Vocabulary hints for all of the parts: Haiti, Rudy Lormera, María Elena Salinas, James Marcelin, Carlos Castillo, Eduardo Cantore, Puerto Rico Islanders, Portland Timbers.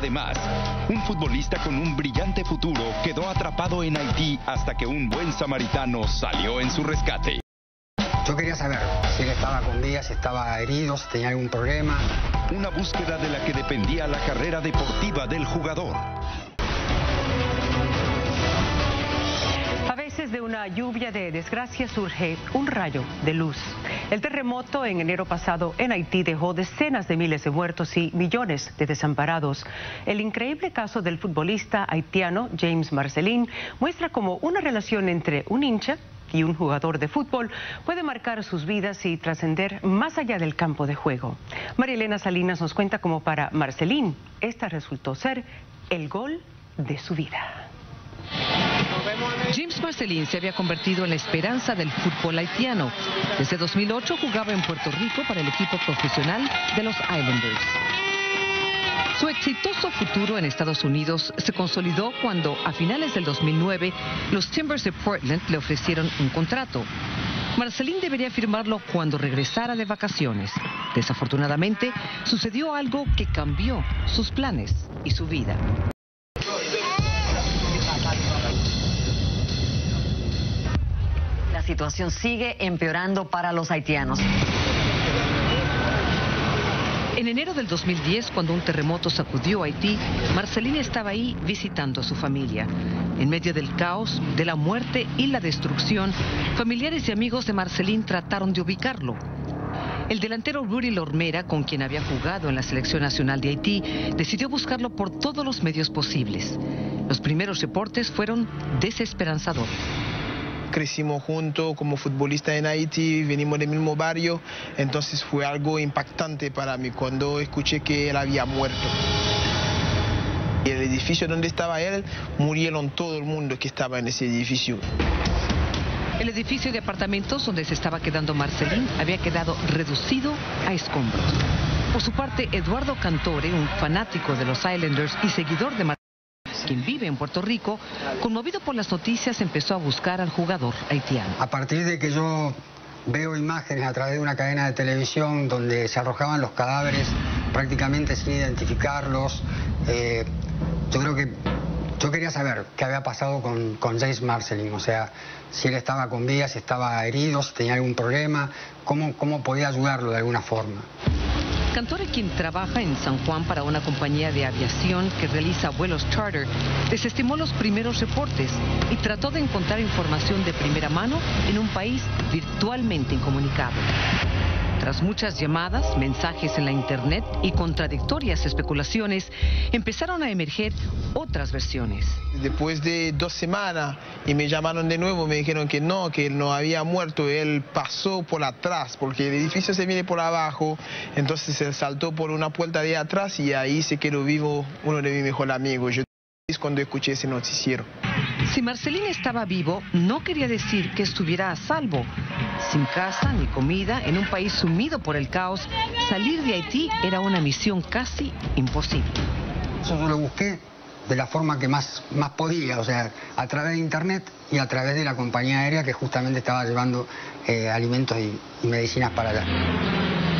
Además, un futbolista con un brillante futuro quedó atrapado en Haití hasta que un buen samaritano salió en su rescate. Yo quería saber si él estaba con vida, si estaba herido, si tenía algún problema. Una búsqueda de la que dependía la carrera deportiva del jugador. A veces de una lluvia de desgracia surge un rayo de luz. El terremoto en enero pasado en Haití dejó decenas de miles de muertos y millones de desamparados. El increíble caso del futbolista haitiano James Marcelin muestra cómo una relación entre un hincha y un jugador de fútbol puede marcar sus vidas y trascender más allá del campo de juego. María Elena Salinas nos cuenta cómo para Marcelin esta resultó ser el gol de su vida. James Marcelin se había convertido en la esperanza del fútbol haitiano. Desde 2008 jugaba en Puerto Rico para el equipo profesional de los Islanders. Su exitoso futuro en Estados Unidos se consolidó cuando, a finales del 2009, los Timbers de Portland le ofrecieron un contrato. Marcelin debería firmarlo cuando regresara de vacaciones. Desafortunadamente, sucedió algo que cambió sus planes y su vida. La situación sigue empeorando para los haitianos. En enero del 2010, cuando un terremoto sacudió a Haití, Marcelin estaba ahí visitando a su familia. En medio del caos, de la muerte y la destrucción, familiares y amigos de Marcelin trataron de ubicarlo. El delantero Rudy Lormera, con quien había jugado en la Selección Nacional de Haití, decidió buscarlo por todos los medios posibles. Los primeros reportes fueron desesperanzadores. Crecimos juntos como futbolistas en Haití, venimos del mismo barrio, entonces fue algo impactante para mí cuando escuché que él había muerto. Y el edificio donde estaba él, murieron todo el mundo que estaba en ese edificio. El edificio de apartamentos donde se estaba quedando Marcelin había quedado reducido a escombros. Por su parte, Eduardo Cantore, un fanático de los Islanders y seguidor de Marcelin, quien vive en Puerto Rico, conmovido por las noticias, empezó a buscar al jugador haitiano. A partir de que yo veo imágenes a través de una cadena de televisión donde se arrojaban los cadáveres prácticamente sin identificarlos, yo creo que yo quería saber qué había pasado con James Marcelin, o sea, si él estaba con vida, si estaba herido, si tenía algún problema, cómo podía ayudarlo de alguna forma. Cantore, quien trabaja en San Juan para una compañía de aviación que realiza vuelos charter, desestimó los primeros reportes y trató de encontrar información de primera mano en un país virtualmente incomunicado. Tras muchas llamadas, mensajes en la internet y contradictorias especulaciones, empezaron a emerger otras versiones. Después de 2 semanas, y me llamaron de nuevo, me dijeron que él no había muerto, él pasó por atrás, porque el edificio se viene por abajo, entonces él saltó por una puerta de atrás y ahí se quedó vivo uno de mis mejores amigos. Yo cuando escuché ese noticiero. Si Marcelin estaba vivo, no quería decir que estuviera a salvo. Sin casa ni comida, en un país sumido por el caos, salir de Haití era una misión casi imposible. Yo lo busqué de la forma que más podía, o sea, a través de internet y a través de la compañía aérea que justamente estaba llevando alimentos y medicinas para allá.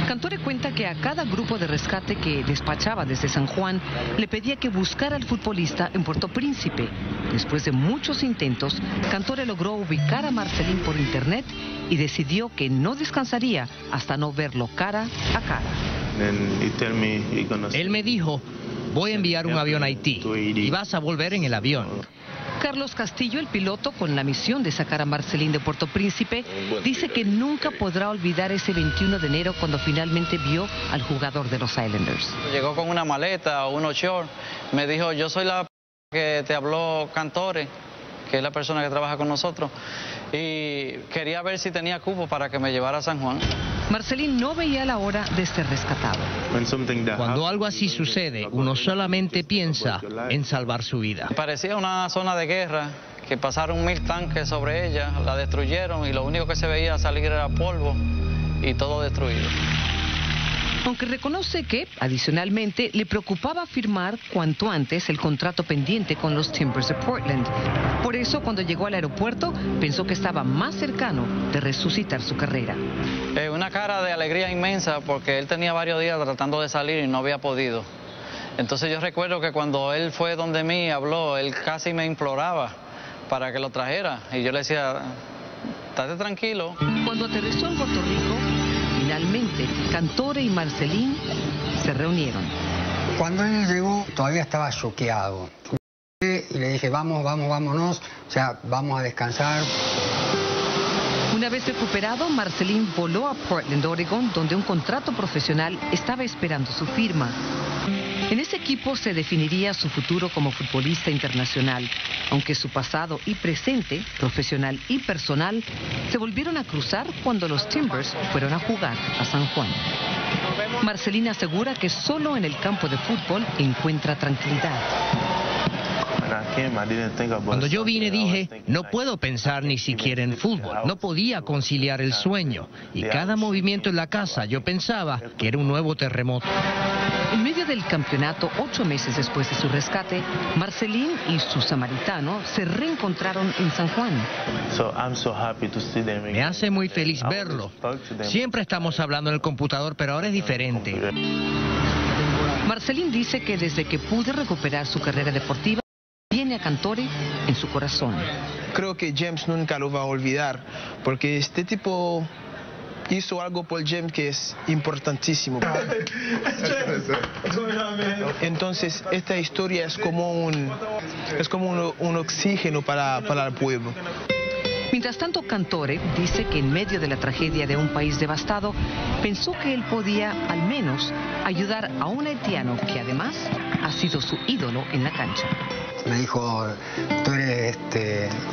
Cantore cuenta que a cada grupo de rescate que despachaba desde San Juan le pedía que buscara al futbolista en Puerto Príncipe. Después de muchos intentos, Cantore logró ubicar a Marcelin por internet y decidió que no descansaría hasta no verlo cara a cara. Él me dijo, voy a enviar un avión a Haití y vas a volver en el avión. Carlos Castillo, el piloto con la misión de sacar a Marcelin de Puerto Príncipe, dice que nunca podrá olvidar ese 21 de enero cuando finalmente vio al jugador de los Islanders. Llegó con una maleta, unos shorts, me dijo, yo soy la que te habló Cantore, que es la persona que trabaja con nosotros, y quería ver si tenía cupo para que me llevara a San Juan. Marcelin no veía la hora de ser rescatado. Cuando algo así sucede, uno solamente piensa en salvar su vida. Parecía una zona de guerra, que pasaron 1000 tanques sobre ella, la destruyeron y lo único que se veía salir era polvo y todo destruido. Aunque reconoce que, adicionalmente, le preocupaba firmar cuanto antes el contrato pendiente con los Timbers de Portland. Por eso, cuando llegó al aeropuerto, pensó que estaba más cercano de resucitar su carrera. Una cara de alegría inmensa porque él tenía varios días tratando de salir y no había podido. Entonces yo recuerdo que cuando él fue donde mí, habló, él casi me imploraba para que lo trajera. Y yo le decía, estate tranquilo. Cuando aterrizó en Puerto Rico, finalmente Cantore y Marcelin se reunieron. Cuando él llegó, todavía estaba choqueado. Y le dije, vamos, vamos, vámonos, o sea, vamos a descansar. Una vez recuperado, Marcelin voló a Portland, Oregon, donde un contrato profesional estaba esperando su firma. En ese equipo se definiría su futuro como futbolista internacional, aunque su pasado y presente, profesional y personal, se volvieron a cruzar cuando los Timbers fueron a jugar a San Juan. Marcelin asegura que solo en el campo de fútbol encuentra tranquilidad. Cuando yo vine dije, no puedo pensar ni siquiera en fútbol, no podía conciliar el sueño. Y cada movimiento en la casa yo pensaba que era un nuevo terremoto. En medio del campeonato, 8 meses después de su rescate, Marcelin y su samaritano se reencontraron en San Juan. Me hace muy feliz verlo. Siempre estamos hablando en el computador, pero ahora es diferente. Marcelin dice que desde que pude recuperar su carrera deportiva, tiene a Cantore en su corazón. Creo que James nunca lo va a olvidar, porque este tipo hizo algo por James que es importantísimo. Entonces, esta historia es como un oxígeno para el pueblo. Mientras tanto, Cantore dice que en medio de la tragedia de un país devastado, pensó que él podía, al menos, ayudar a un haitiano que además ha sido su ídolo en la cancha. Me dijo, tú eres